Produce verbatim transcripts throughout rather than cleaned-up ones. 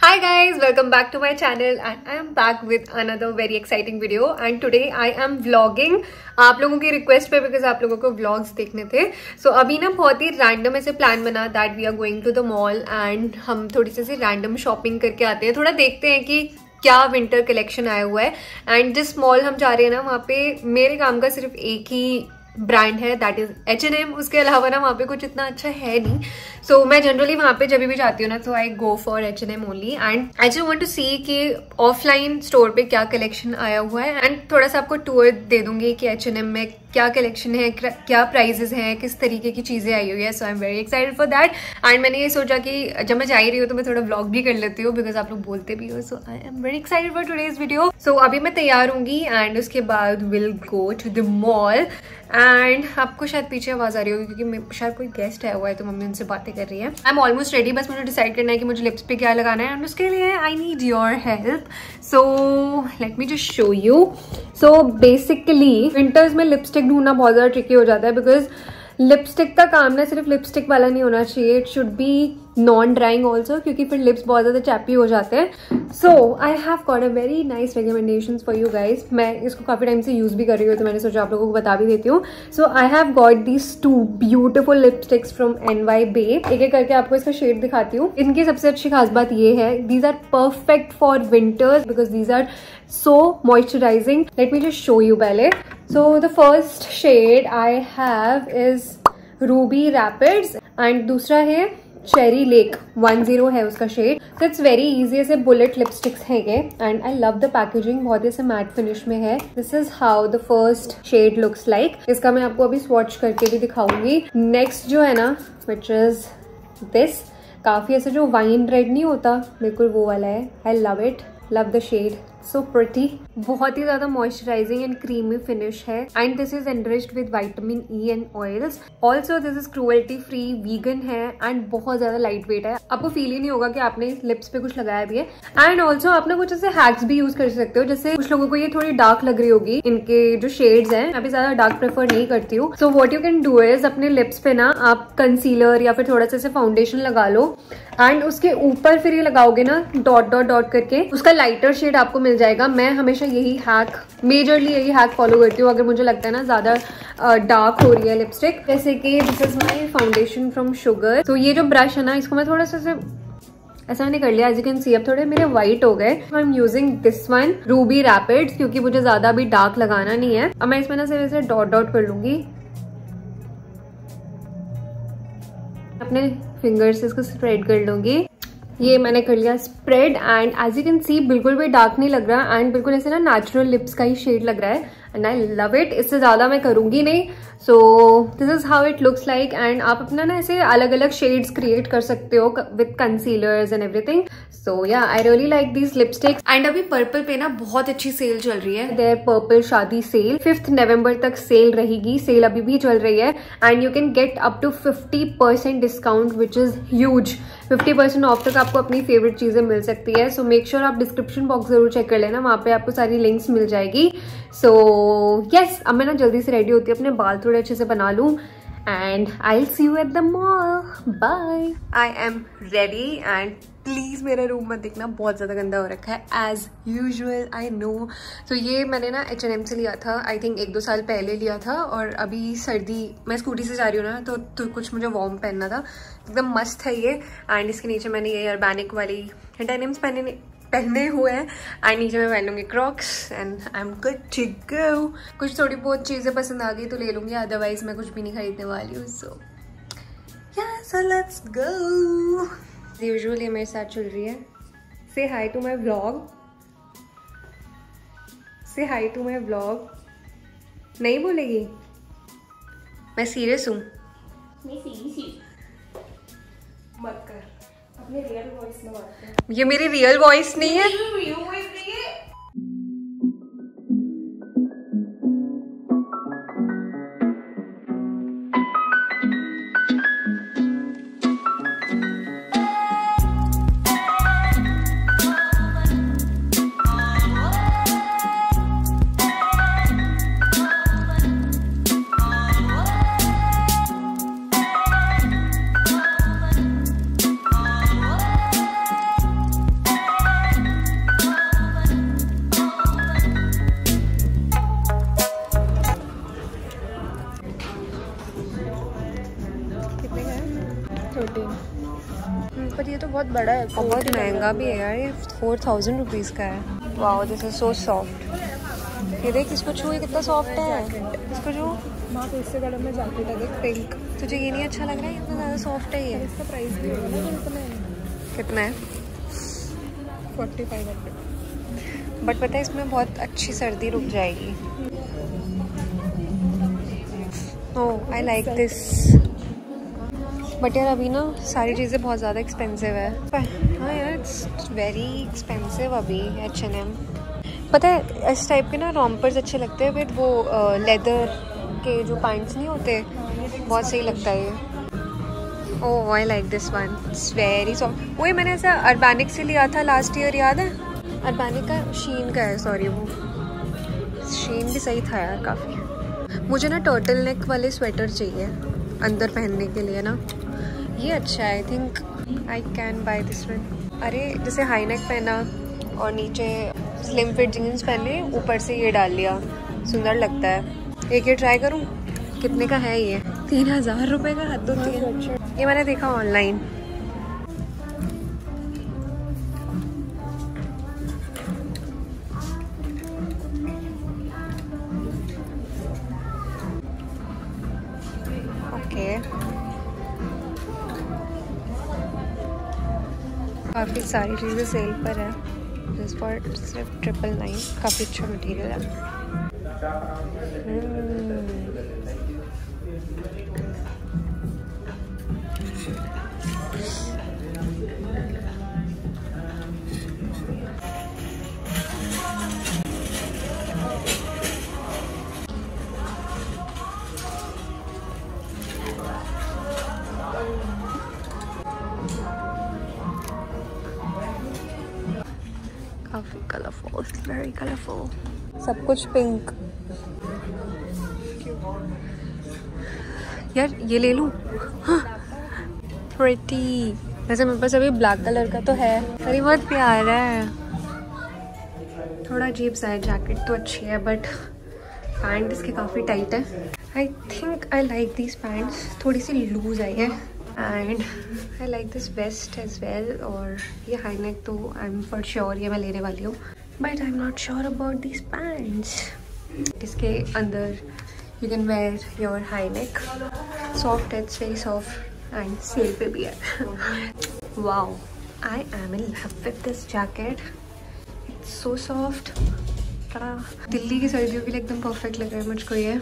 Hi guys, welcome back to my channel and I am back with another very exciting video and today I am vlogging आप लोगों की request पे because आप लोगों को vlogs देखने थे। सो so, अभी ना बहुत ही रैंडम ऐसे प्लान बना that we are going to the mall and हम थोड़ी सी रैंडम शॉपिंग करके आते हैं, थोड़ा देखते हैं कि क्या विंटर कलेक्शन आया हुआ है। एंड जिस मॉल हम जा रहे हैं ना वहाँ पे मेरे काम का सिर्फ एक ही ब्रांड है that is H and M. उसके अलावा ना वहाँ पे कुछ इतना अच्छा है नहीं। सो so, मैं जनरली वहाँ पे जब भी जाती हूँ ना तो I go for H and M only and I just want to see कि ऑफलाइन स्टोर पे क्या कलेक्शन आया हुआ है एंड थोड़ा सा आपको टूर दे दूंगी कि एच एंड एम में क्या कलेक्शन है, क्या प्राइजेस हैं, किस तरीके की चीज़ें आई हुई है। So I am very excited for that and मैंने ये सोचा कि जब मैं जा ही रही हूँ तो मैं थोड़ा व्लॉग भी कर लेती हूँ बिकॉज आप लोग बोलते भी हो। So I am very excited for today's video. So अभी मैं तैयार होंगी एंड उसके बाद will go to the mall and आपको शायद पीछे आवाज़ आ रही होगी क्योंकि शायद कोई गेस्ट आया हुआ है तो मम्मी उनसे बातें कर रही है। आई एम ऑलमोस्ट रेडी, बस मुझे डिसाइड करना है कि मुझे लिप्स पे क्या लगाना है एंड उसके लिए I need your help. So let me just show you. So basically winters में लिपस्टिक ढूंढना बहुत ज़्यादा ट्रिकी हो जाता है बिकॉज लिपस्टिक का काम ना सिर्फ लिपस्टिक वाला नहीं होना चाहिए, it should be non drying also क्योंकि फिर लिप्स बहुत ज़्यादा चैपी हो जाते हैं। So I have got a very nice recommendation for you guys. मैं इसको काफ़ी टाइम से यूज़ भी कर रही हूँ तो मैंने सोचा आप लोगों को बता भी देती हूँ। So I have got these two beautiful lipsticks from N Y Bae. एक एक करके आपको इसका शेड दिखाती हूँ। इनकी सबसे अच्छी खास बात ये है these are perfect for winters because these are so moisturising. Let me just show you पहले। So the first shade I have is Ruby rapids and दूसरा है चेरी लेक। वन जीरो है उसका शेड। तो इट्स वेरी इजी, ऐसे bullet lipsticks हैं ये and I love the packaging, बहुत ही ऐसे मैट फिनिश में है। This is how the first shade looks like. इसका मैं आपको अभी स्वॉच करके भी दिखाऊंगी। नेक्स्ट जो है ना विच इज दिस, काफ़ी ऐसे जो वाइन रेड नहीं होता बिल्कुल वो वाला है। I love it, love the shade, so pretty. बहुत ही ज़्यादा मॉइस्चराइजिंग एंड क्रीमी फिनिश है and this is enriched with vitamin E and oils also. This is cruelty free, vegan है एंड बहुत ज़्यादा लाइट वेट है, आपको फील ही नहीं होगा कि आपने लिप्स पे कुछ लगाया भी है। एंड ऑल्सो आप ना कुछ ऐसे हैक्स भी यूज कर सकते हो, जैसे कुछ लोगों को ये थोड़ी डार्क लग रही होगी इनके जो शेड्स हैं। मैं भी ज़्यादा डार्क प्रेफर नहीं करती हूँ। So what you can do is अपने लिप्स पे ना आप कंसीलर या फिर थोड़ा सा फाउंडेशन लगा लो एंड उसके ऊपर फिर ये लगाओगे ना डॉट डॉट डॉट करके, उसका लाइटर शेड आपको मिल जाएगा। मैं हमेशा यही हैक, मेजरली यही हैक फॉलो करती हूँ अगर मुझे लगता है ना ज़्यादा डार्क हो रही है लिपस्टिक। जैसे कि this is my foundation from sugar. तो ये जो ब्रश है ना इसको मैं थोड़ा सा ऐसा मैंने कर लिया, एज यू कैन सी अब थोड़े मेरे वाइट हो गए। I am using this one Ruby rapids क्योंकि मुझे ज़्यादा अभी डार्क लगाना नहीं है। अब मैं इसमें ना सिर्फ ऐसे डॉट डॉट कर लूँगी अपने फिंगर से, इसको स्प्रेड कर लूँगी। ये मैंने कर लिया spread and as you can see बिल्कुल भी डार्क नहीं लग रहा एंड बिल्कुल ऐसे ना नेचुरल लिप्स का ही शेड लग रहा है एंड आई लव इट। इससे ज़्यादा मैं करूँगी नहीं। So this is how it looks like and आप अपना ना ऐसे अलग अलग शेड्स क्रिएट कर सकते हो with concealers and everything. So या I really like this lipsticks and अभी पर्पल पे ना बहुत अच्छी सेल चल रही है। देयर पर्पल शादी सेल फिफ्थ नवंबर तक सेल रहेगी, सेल अभी भी चल रही है and you can get up to fifty percent discount which is huge. Fifty percent off तक आपको अपनी फेवरेट चीज़ें मिल सकती है। सो मेक श्योर आप डिस्क्रिप्शन बॉक्स जरूर चेक कर लेना, वहाँ पे आपको सारी लिंक्स मिल जाएगी। सो so, यस yes, अब मैं ना जल्दी से रेडी होती हूँ, अपने बाल थोड़े अच्छे से बना लूँ and I will see you at the mall. Bye. I am ready and please मेरा रूम मत देखना, बहुत ज़्यादा गंदा हो रखा है एज यूजल, आई नो। तो ये मैंने ना एच एन एम से लिया था, आई थिंक एक दो साल पहले लिया था और अभी सर्दी, मैं स्कूटी से जा रही हूँ ना तो, तो कुछ मुझे वार्म पहनना था। एकदम मस्त है ये एंड इसके नीचे मैंने ये अर्बैनिक वाली डेनिम्स पहने पहने हुए हैं एंड नीचे मैं पहन लूँगी Crocs and I am good to go. कुछ थोड़ी बहुत चीज़ें पसंद आ गई तो ले लूँगी, अदरवाइज मैं कुछ भी नहीं खरीदने वाली हूँ। सो या सो लेट्स गो। यूजुअली मेरे साथ चल रही है। Say hi to my vlog, say hi to my vlog. नहीं बोलेगी, मैं सीरियस हूँ। मत कर, अपने रियल वॉइस में बात कर। ये मेरी रियल वॉइस नहीं है, रियल वॉइस नहीं है। बहुत बड़ा है और बहुत महंगा भी है यार। ये फोर थाउजेंड रुपीज़ का है। Wow this is so soft. ये देख इसको छू, ये कितना सॉफ्ट है। इसको छू माँ, तो इससे कलर में जैकेट है देख पिंक। तुझे ये नहीं अच्छा लग रहा है? इतना ज़्यादा सॉफ्ट है ये। इसका प्राइस भी होगा ना कितना है, कितना है फोर्टी फाइव हंड्रेड बट पता है इसमें बहुत अच्छी सर्दी रुक जाएगी। Oh I like this but यार अभी ना सारी चीज़ें बहुत ज़्यादा एक्सपेंसिव है। हाँ यार इट्स वेरी एक्सपेंसिव अभी एच एंड एम। पता है इस टाइप के ना रॉम्पर्स अच्छे लगते हैं बट वो लेदर uh, के जो पैंट्स नहीं होते बहुत सही लगता है ये। Oh I like this one, it's very soft. वही मैंने ऐसा अर्बैनिक से लिया था लास्ट ईयर, याद है? अर्बैनिक का शीन का है, सॉरी वो शीन भी सही था यार काफ़ी। मुझे ना टर्टल नेक वाले स्वेटर चाहिए अंदर पहनने के लिए ना, ये अच्छा है। I think I can buy this one. अरे जैसे हाई नेक पहना और नीचे स्लिम फिट जीन्स पहने, ऊपर से ये डाल लिया, सुंदर लगता है। एक ये ट्राई करूं, कितने का है ये? तीन हजार रुपये का हद होती है। ये मैंने देखा ऑनलाइन। ओके काफ़ी सारी चीज़ें सेल पर है सिर्फ ट्रिपल नाइन। काफ़ी अच्छा मटेरियल है। काफी कलरफुल, वेरी कलरफुल, सब कुछ पिंक। यार ये ले लूँ, प्रिटी। वैसे मेरे पास अभी ब्लैक कलर का तो है। अरे बहुत प्यारा है। थोड़ा अजीब सा है। जैकेट तो अच्छी है बट पैंट इसकी काफ़ी टाइट है। I think I like this pants. थोड़ी सी लूज आई है and I like this waist as well. और ये हाई नेक तो आई एम फॉर श्योर ये मैं लेने वाली हूँ but I am not sure about this pants. इसके अंदर you can wear your high neck. Soft है, it's very soft and sale पे भी है। Wow I am in love with this jacket, it's so soft. Delhi की सर्दियों के लिए एकदम परफेक्ट लग रहा है मुझको ये।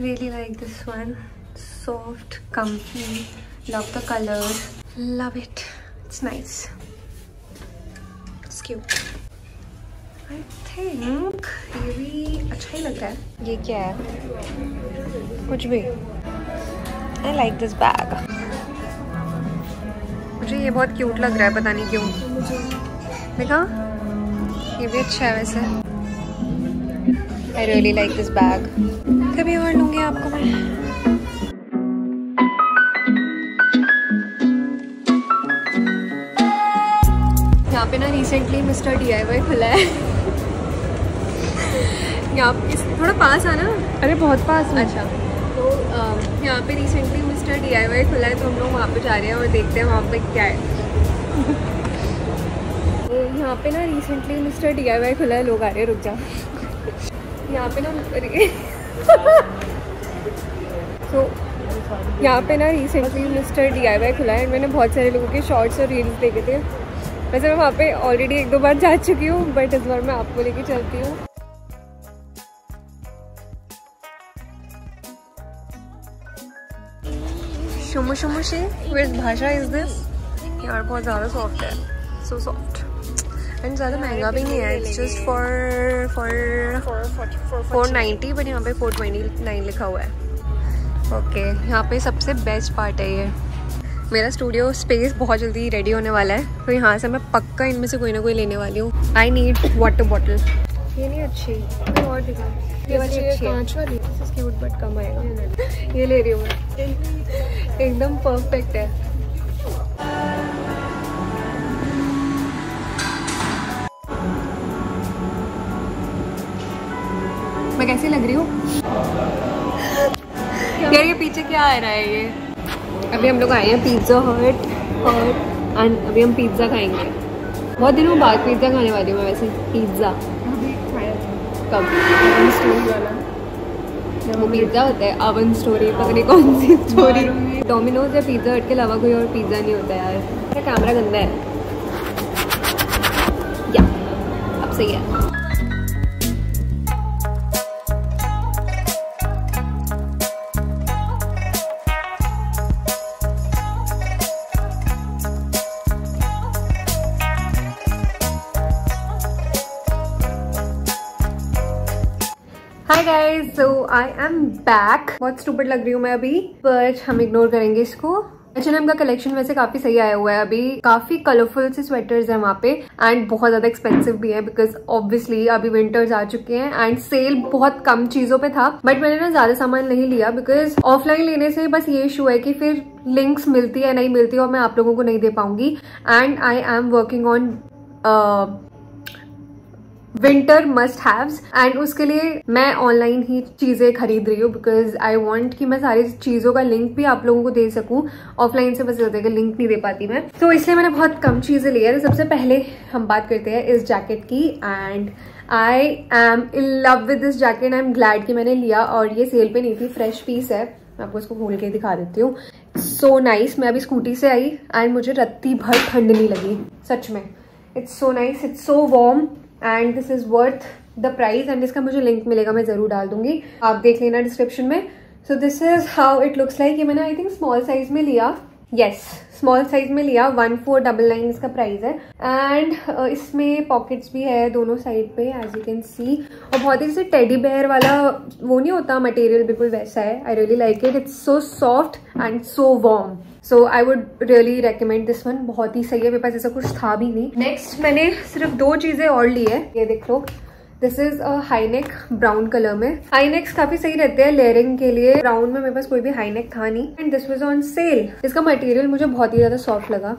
Really like this one, soft, comfy, love the colour, love it, it's nice, it's cute. I think ये भी अच्छा ही लग रहा है। ये क्या है? कुछ भी। I like this bag. मुझे ये बहुत क्यूट लग रहा है, पता नहीं क्यों। देखा ये भी अच्छा है वैसे। I really like this bag. कभी और लूँगी आपको मैं। यहाँ पे ना recently mister D I Y खुला है। यहाँ थोड़ा पास आना। अरे बहुत पास। अच्छा तो यहाँ पे recently mister D I Y खुला है तो हम लोग वहाँ पे जा रहे हैं और देखते हैं वहाँ पे क्या है। यहाँ पे ना recently mister D I Y खुला है। लोग आ रहे हैं, रुक जाओ। यहाँ पे ना तो यहाँ पे ना recently mister D I Y खुला है। मैंने बहुत सारे लोगों के शॉर्ट्स और रील्स देखे थे। वैसे मैं वहाँ पे ऑलरेडी एक दो बार जा चुकी हूँ बट इस बार मैं आपको लेके चलती हूँ। शुमु शुमु शे विद भाषा इज दिस। यार बहुत ज़्यादा सॉफ्ट है, सो सॉफ्ट एंड ज़्यादा महंगा भी नहीं है। It's just for for four ninety but यहाँ पे फोर ट्वेंटी नाइन लिखा हुआ है। ओके यहाँ पे सबसे बेस्ट पार्ट है ये। मेरा स्टूडियो स्पेस बहुत जल्दी रेडी होने वाला है तो यहाँ से मैं पक्का इनमें से कोई ना कोई लेने वाली हूँ। I need water bottle. ये नहीं अच्छी, कोई और दिखा। ये वाली अच्छी है, कांच वाली। इससे क्यूट बट कम आएगा। ये ले रही हूँ मैं, एकदम परफेक्ट है। मैं कैसी लग रही हूँ? यार ये पीछे क्या आ रहा है ये? अभी हम लोग आए हैं पिज़्ज़ा हट और एंड अभी हम पिज्ज़ा खाएंगे। बहुत दिनों बाद पिज्ज़ा खाने वाली हूँ मैं। वैसे पिज्ज़ा कब वो पिज्ज़ा होता है अवन स्टोरी, पता नहीं कौन सी स्टोरी। डोमिनोज या पिज़्ज़ा हट के अलावा कोई और पिज़्ज़ा नहीं होता यार। मेरा कैमरा गंदा है या अब सही है। Hi guys, so I am back। बहुत स्टूपिड लग रही हूँ मैं अभी, बट हम इग्नोर करेंगे इसको। एच एंड एम का कलेक्शन वैसे काफी सही आया हुआ है अभी। काफी कलरफुल से स्वेटर्स हैं वहाँ पे एंड बहुत ज्यादा एक्सपेंसिव भी है बिकॉज ऑब्वियसली अभी विंटर्स आ चुके हैं एंड सेल बहुत कम चीजों पे था। बट मैंने ना ज्यादा सामान नहीं लिया बिकॉज ऑफलाइन लेने से बस ये इशू है कि फिर लिंक्स मिलती है नहीं मिलती है और मैं आप लोगों को नहीं दे पाऊंगी। And I am working on winter must haves and उसके लिए मैं ऑनलाइन ही चीज़ें खरीद रही हूँ बिकॉज आई वॉन्ट कि मैं सारी चीज़ों का लिंक भी आप लोगों को दे सकूँ। ऑफलाइन से बस होता है कि लिंक नहीं दे पाती मैं, तो इसलिए मैंने बहुत कम चीज़ें ली है। तो सबसे पहले हम बात करते हैं इस जैकेट की and I am in love with this jacket. I am glad कि मैंने लिया और ये सेल पे नहीं थी, फ्रेश पीस है। मैं आपको इसको खोल के दिखा देती हूँ। So nice. मैं अभी स्कूटी से आई एंड मुझे रत्ती भर ठंड नहीं लगी, सच में। It's so nice, it's so warm and this is worth the price. And इसका मुझे लिंक मिलेगा, मैं जरूर डाल दूंगी, आप देख लेना डिस्क्रिप्शन में। So this is how it looks like. ये मैंने आई थिंक स्मॉल साइज में लिया, यस स्मॉल साइज में लिया। वन फोर डबल नाइन इसका प्राइस है एंड uh, इसमें पॉकेट्स भी है दोनों साइड पे एज यू कैन सी। और बहुत ही जैसे टेडी बेयर वाला वो नहीं होता मटेरियल, बिल्कुल वैसा है। I really like it, it's so soft and so warm. So I would really recommend this one, बहुत ही सही है। मेरे पास ऐसा कुछ था भी नहीं। नेक्स्ट मैंने सिर्फ दो चीज़ें और ली है, ये देख लो। This is a high neck brown colour में। हाई नेक्स काफी सही रहते हैं लेयरिंग के लिए। ब्राउन में मेरे पास कोई भी हाई नेक था नहीं and this was on sale. इसका मटेरियल मुझे बहुत ही ज़्यादा सॉफ्ट लगा,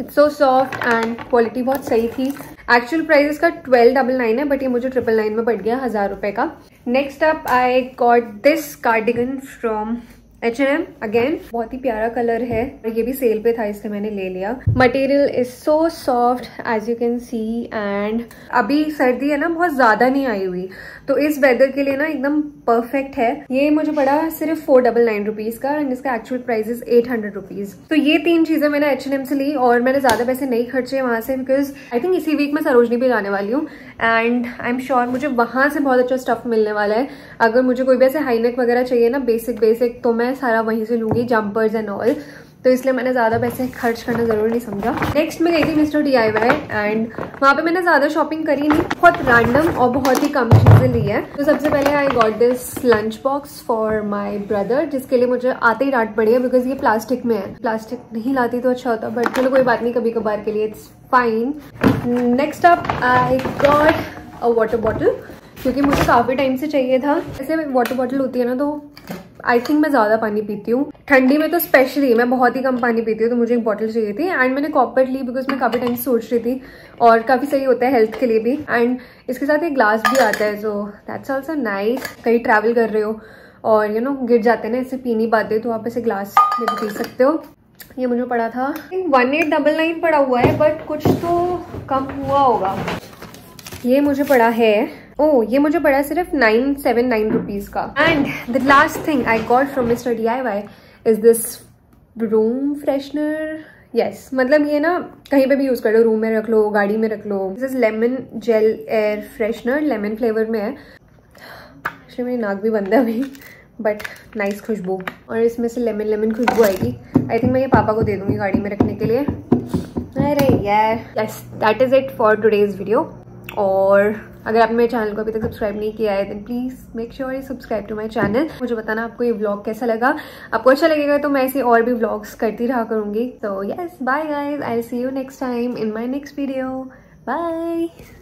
it's so soft and quality बहुत सही थी। एक्चुअल प्राइस इसका ट्वेल्व डबल नाइन है बट ये मुझे ट्रिपल नाइन में पड़ गया, हज़ार रुपये का। Next up I got this cardigan from H and M again. बहुत ही प्यारा कलर है और ये भी सेल पे था इसलिए मैंने ले लिया। Material is so soft as you can see and अभी सर्दी है ना, बहुत ज़्यादा नहीं आई हुई, तो इस वेदर के लिए ना एकदम परफेक्ट है। ये मुझे पड़ा सिर्फ फोर डबल नाइन रुपीज़ का एंड इसका actual price is eight hundred rupees. तो ये तीन चीज़ें मैंने एच एंड एम से ली और मैंने ज़्यादा पैसे नहीं खर्चे वहाँ से बिकॉज आई थिंक इसी वीक मैं सरोजनी भी जाने वाली हूँ एंड आई एम श्योर मुझे वहाँ से बहुत अच्छा स्टफ मिलने वाला है। अगर मुझे कोई भी ऐसे हाई नेक वगैरह चाहिए ना, बेसिक बेसिक, तो मैं सारा वहीं से लूँगी, जंपर्स एंड ऑल। तो इसलिए मैंने ज़्यादा पैसे खर्च करना ज़रूर नहीं समझा। नेक्स्ट मैं गई थी mister D I Y and वहाँ पे मैंने ज़्यादा शॉपिंग करी नहीं, बहुत रैंडम और बहुत ही कम चीज़ें ली है। तो सबसे पहले I got this lunch box for my brother, जिसके लिए मुझे आते ही डांट पड़ी है बिकॉज ये प्लास्टिक में है। प्लास्टिक नहीं लाती तो अच्छा होता, बट चलो कोई बात नहीं, कभी कभार के लिए it's fine. Next up I got a water bottle, क्योंकि मुझे काफ़ी टाइम से चाहिए था। ऐसे वाटर बॉटल होती है ना, तो आई थिंक मैं ज़्यादा पानी पीती हूँ ठंडी में, तो स्पेशली मैं बहुत ही कम पानी पीती हूँ, तो मुझे एक बॉटल चाहिए थी। एंड मैंने कॉपर ली बिकॉज मैं काफ़ी टाइम सोच रही थी और काफ़ी सही होता है हेल्थ के लिए भी। एंड इसके साथ एक ग्लास भी आता है, सो दैट्स ऑल्सो नाइस। कहीं ट्रैवल कर रहे हो और यू नो गिर जाते हैं ना, इससे पी नहीं पाते, तो आप ऐसे ग्लास में भी पी सकते हो। ये मुझे पड़ा था वन एट डबल नाइन पड़ा हुआ है, बट कुछ तो कम हुआ होगा। ये मुझे पड़ा है, ओह oh, ये मुझे पड़ा सिर्फ नाइन सेवन नाइन रुपीज़ का। And the last thing I got from mister D I Y is this room freshener. Yes, मतलब ये ना कहीं पे भी यूज़ कर लो, रूम में रख लो, गाड़ी में रख लो। This is lemon gel air freshener, lemon flavour में है। एक्चुअली मेरी नाक भी बंद है अभी, बट नाइस खुशबू, और इसमें से लेमन लेमन खुशबू आएगी। आई थिंक मैं ये पापा को दे दूँगी गाड़ी में रखने के लिए। अरे यार, yes that is it for today's video. और अगर आपने मेरे चैनल को अभी तक सब्सक्राइब नहीं किया है then please make sure you subscribe to my channel. मुझे बताना आपको ये व्लॉग कैसा लगा। आपको अच्छा लगेगा तो मैं ऐसे और भी व्लॉग्स करती रहा करूँगी। तो yes, bye guys, I will see you next time in my next video. Bye.